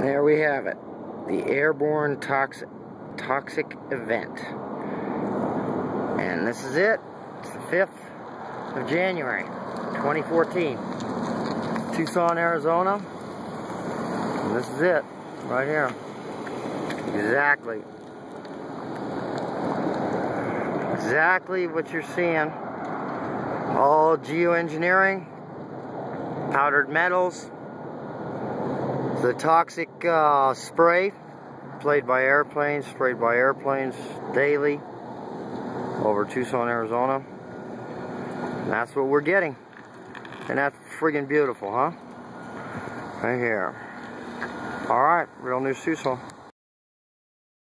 There we have it. The airborne toxic event. And this is it. It's the 5th of January, 2014. Tucson, Arizona. And this is it, right here. Exactly. Exactly what you're seeing. All geoengineering, powdered metals, the toxic spray sprayed by airplanes daily over Tucson, Arizona. And that's what we're getting. And that's friggin' beautiful, huh? Right here. Alright, Real News Tucson.